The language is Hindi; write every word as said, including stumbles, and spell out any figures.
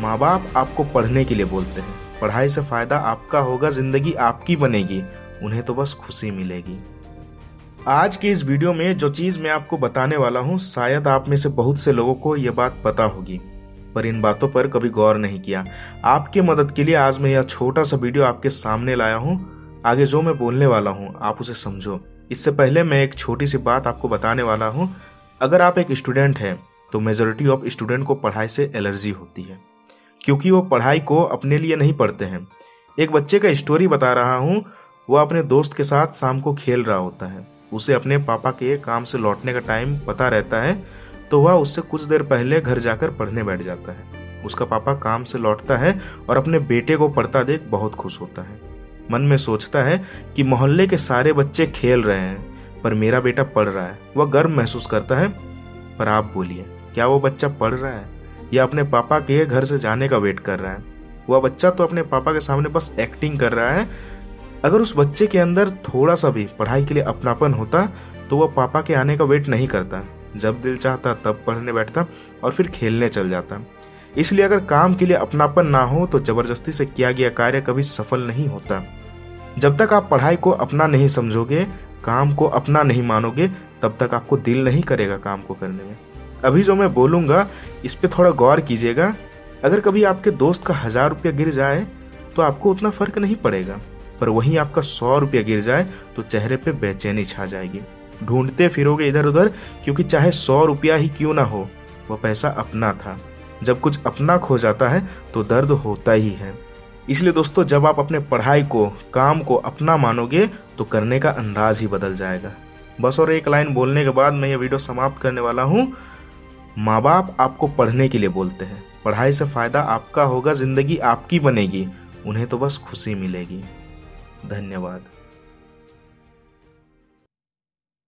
माँ बाप आपको पढ़ने के लिए बोलते हैं, पढ़ाई से फ़ायदा आपका होगा, ज़िंदगी आपकी बनेगी, उन्हें तो बस खुशी मिलेगी। आज के इस वीडियो में जो चीज़ मैं आपको बताने वाला हूँ, शायद आप में से बहुत से लोगों को ये बात पता होगी पर इन बातों पर कभी गौर नहीं किया। आपके मदद के लिए आज मैं यह छोटा सा वीडियो आपके सामने लाया हूँ। आगे जो मैं बोलने वाला हूँ आप उसे समझो। इससे पहले मैं एक छोटी सी बात आपको बताने वाला हूँ। अगर आप एक स्टूडेंट हैं तो मेजॉरिटी ऑफ स्टूडेंट को पढ़ाई से एलर्जी होती है, क्योंकि वो पढ़ाई को अपने लिए नहीं पढ़ते हैं। एक बच्चे का स्टोरी बता रहा हूँ। वो अपने दोस्त के साथ शाम को खेल रहा होता है, उसे अपने पापा के काम से लौटने का टाइम पता रहता है, तो वह उससे कुछ देर पहले घर जाकर पढ़ने बैठ जाता है। उसका पापा काम से लौटता है और अपने बेटे को पढ़ता देख बहुत खुश होता है। मन में सोचता है कि मोहल्ले के सारे बच्चे खेल रहे हैं पर मेरा बेटा पढ़ रहा है। वह गर्व महसूस करता है। पर आप बोलिए, क्या वो बच्चा पढ़ रहा है या अपने पापा के घर से जाने का वेट कर रहा है? वह बच्चा तो अपने पापा के सामने बस एक्टिंग कर रहा है। अगर उस बच्चे के अंदर थोड़ा सा भी पढ़ाई के लिए अपनापन होता तो वह पापा के आने का वेट नहीं करता, जब दिल चाहता तब पढ़ने बैठता और फिर खेलने चल जाता। इसलिए अगर काम के लिए अपनापन ना हो तो जबरदस्ती से किया गया कार्य कभी सफल नहीं होता। जब तक आप पढ़ाई को अपना नहीं समझोगे, काम को अपना नहीं मानोगे, तब तक आपको दिल नहीं करेगा काम को करने में। अभी जो मैं बोलूँगा इस पर थोड़ा गौर कीजिएगा। अगर कभी आपके दोस्त का हज़ार रुपया गिर जाए तो आपको उतना फ़र्क नहीं पड़ेगा, पर वहीं आपका सौ रुपया गिर जाए तो चेहरे पे बेचैनी छा जाएगी। ढूंढते फिरोगे इधर उधर, क्योंकि चाहे सौ रुपया ही क्यों ना हो, वह पैसा अपना था। जब कुछ अपना खो जाता है तो दर्द होता ही है। इसलिए दोस्तों, जब आप अपने पढ़ाई को, काम को अपना मानोगे तो करने का अंदाज ही बदल जाएगा। बस और एक लाइन बोलने के बाद मैं ये वीडियो समाप्त करने वाला हूँ। माँ बाप आपको पढ़ने के लिए बोलते हैं, पढ़ाई से फ़ायदा आपका होगा, ज़िंदगी आपकी बनेगी, उन्हें तो बस खुशी मिलेगी। धन्यवाद।